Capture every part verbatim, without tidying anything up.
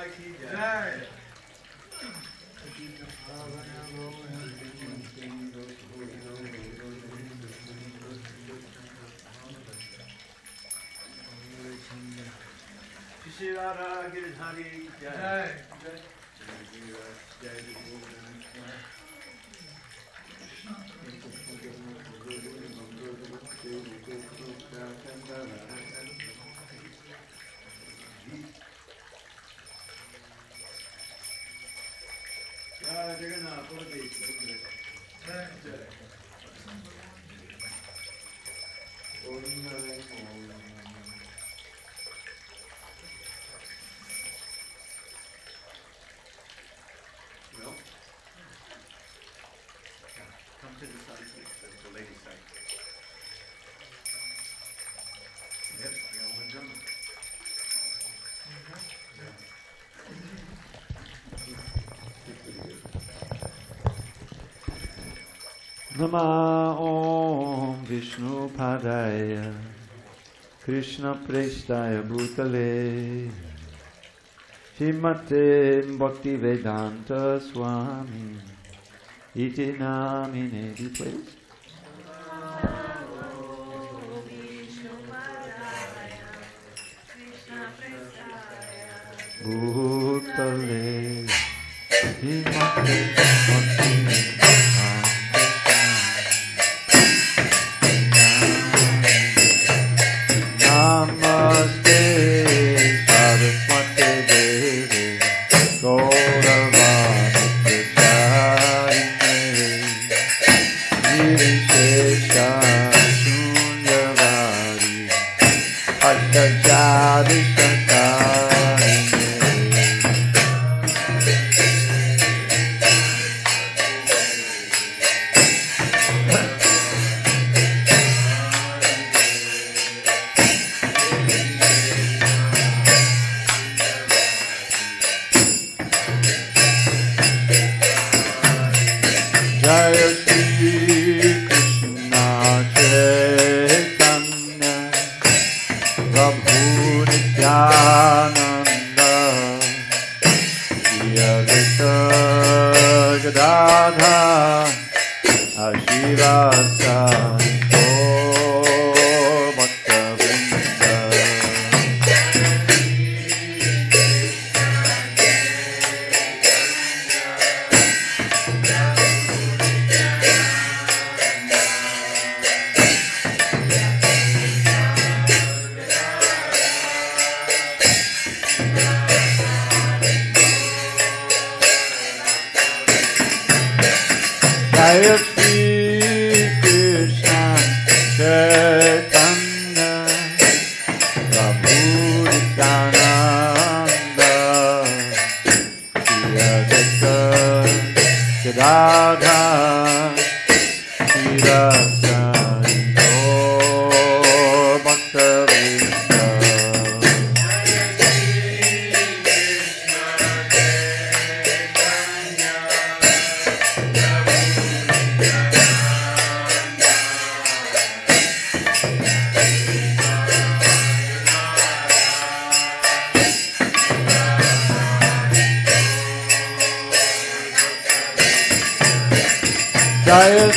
माता की जय। श्री राधा गिरधारी जय। Jagannath Puri Dham Namah Om Vishnu Padaya Krishna Prestaya Bhutale Shrimate Bhakti Vedanta Swami Iti Namine. Be pleased. Bhutale Shrimate Bhakti Vedanta Hare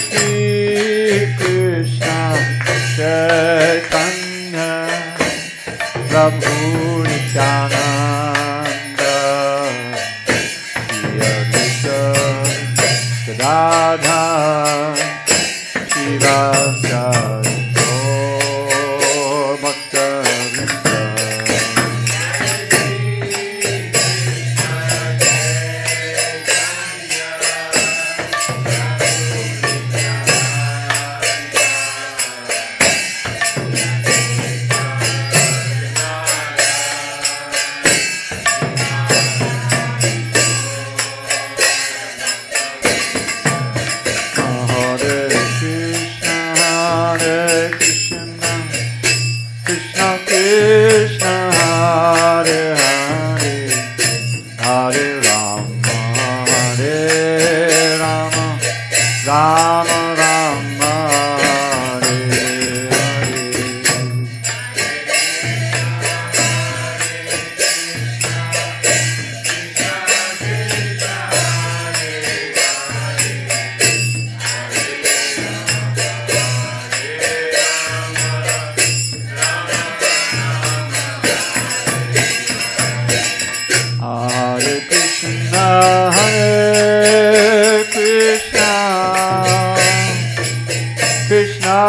Krishna,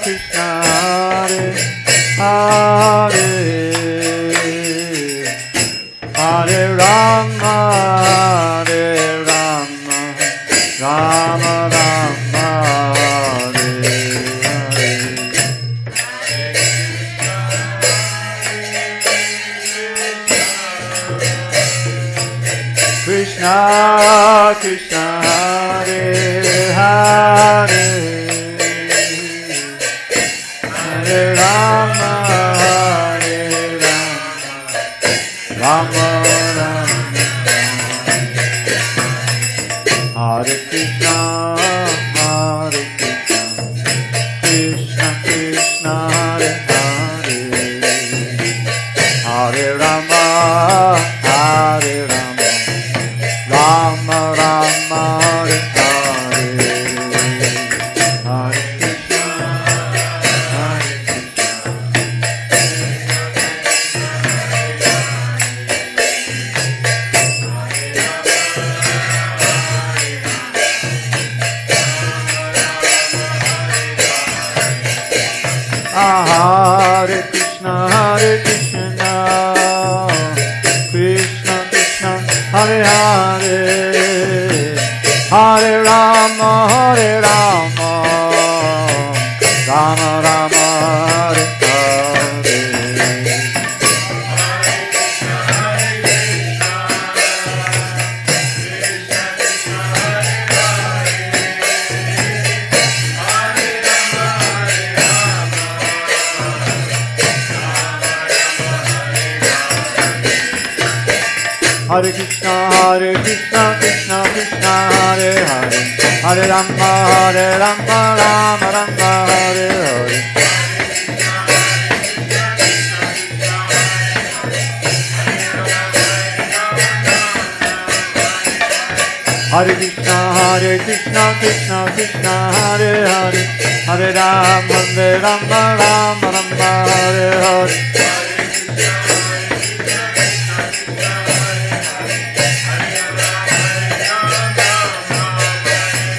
Krishna Hare Hare, Hare Rama, Hare Rama, Rama Rama, Hare Hare. Krishna, Krishna Hare Hare. Hare Krishna, Hare Krishna, Krishna Krishna, Hare Hare, Hare Rama, Hare Rama, Rama Rama, Hare Hare. Hare Krishna, Hare Krishna, Krishna Krishna, Hare Hare, Hare Rama, Hare Rama, Rama Rama, Hare Hare.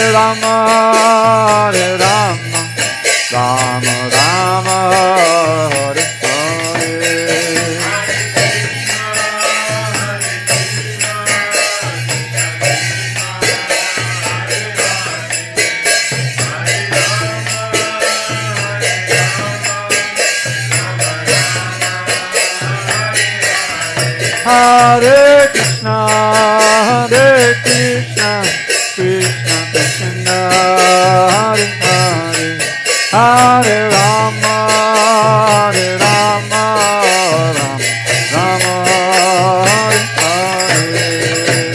Rama, Hare Rama, Rama Rama, Hare Hare Krishna, Hare Krishna, Krishna Krishna, Hare Hare, Hare Rama, Hare Rama, Rama Rama, Hare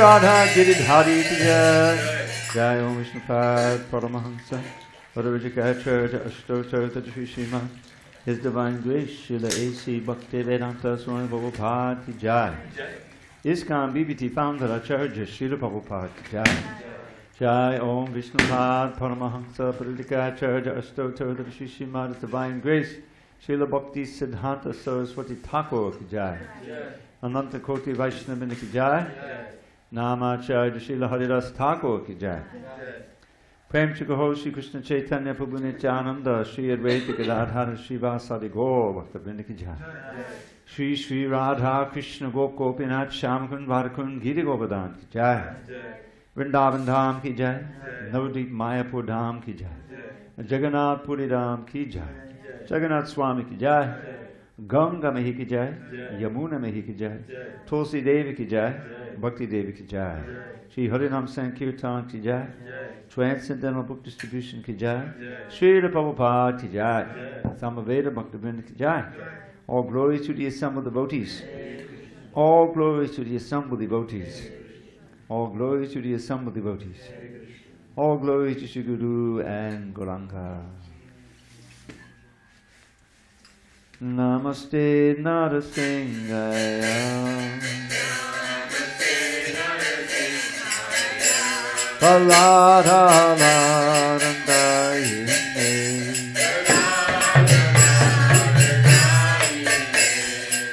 Radha Giridhari Jaya Jaya Om Vishnu Padaya Paramahansa Varavijaya Church Ashtotara Tatri Sriman. His Divine Grace Srila A C Bhakti Vedanta Swami Prabhupada Ki Jai. Iskan B B T Founder Acharya Srila Prabhupada Ki Jai. Jai Om Vishnu Padaya Paramahansa Varavijaya Church Ashtotara Tatri Sriman. His Divine Grace Srila Bhakti Siddhanta Saraswati Thakur Ki Jai. Anantakoti Vaishnavini Ki Jai. Namacharya Srila Haridas Thakur Ki Jai. Prem Chikaho Shri Krishna Chaitanya Prabhune Chananda Shri Advaita Gadadhara Srivasadi Gaur Bhaktabrinda Ki Jai. Shri Shri Radha Krishna Gokopinath Shamakun Varakun Giri Govardhan Ki Jai. Vrindavan Dham Ki Jai. Navadip Mayapur Dham Ki Jai. Jagannath Puri Dham Ki Jai. Jagannath Swami Ki Jai. Gauranga mayi ki jai, Yamuna mayi ki jai, Tosi Devi ki jai, Bhakti Devi ki jai, Shri Harinam Sankirtan ki jai, Transcendental Book Distribution ki jai, Srila Prabhupada ki jai, Samaveda Bhaktivinoda ki jai. All glory to the assembled devotees. All glory to the assembled devotees. All glory to the assembled devotees. All glory to Shri Guru and Gauranga. Namaste Narasimhaya, Namaste Narasimhaya, Pallara Larandayine,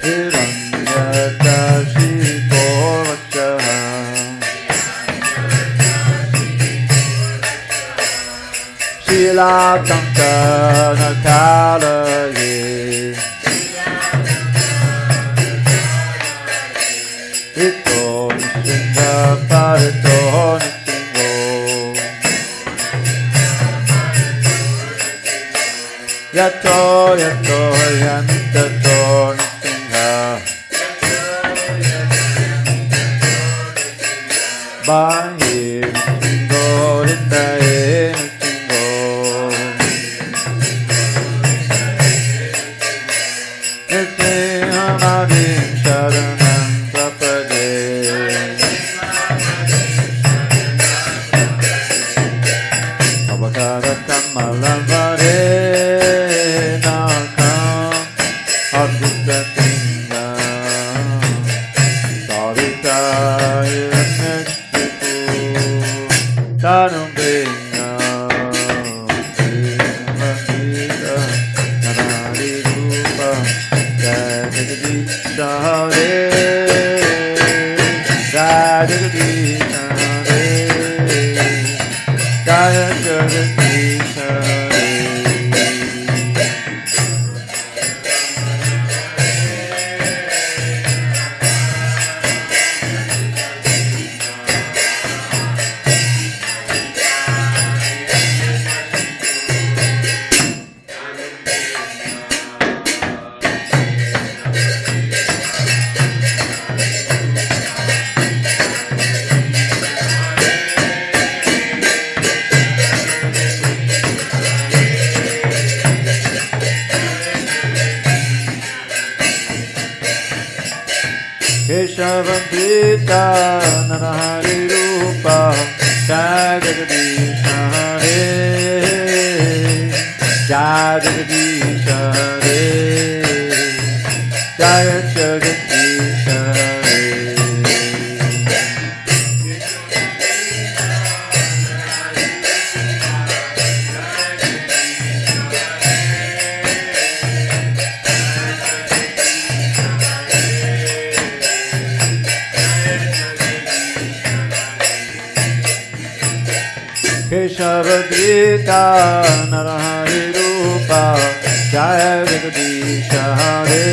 Hiranyadashi Borvachaha, Shila Tankana Kalaya, Yato yato yanita tornitinga Bahi tingo rinda enitingo Nitya madhim sharanam prapade Abhagadatam malavare Keshava Mitra, Narahari Rupa, Jaya Jagadisha Hare, Jaya Jagadisha Hare, Jaya Jagadisha Hare. Keshava-drita, Narahari Rupa, Jaya Jagadisha Hare,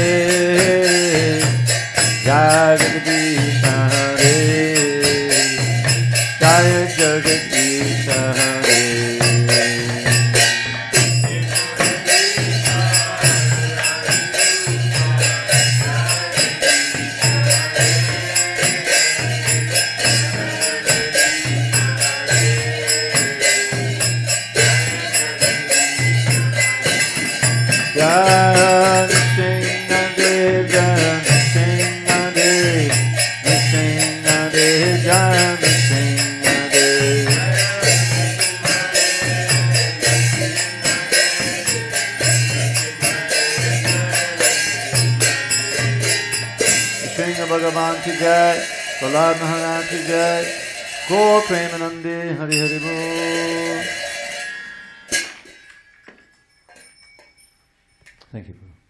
Jaya Jagadisha Hare, Jaya Jagadisha Hare. Jai, Prahlad Maharaj ki Jai, Gaur Premanande Hari Hari Bol. Thank you.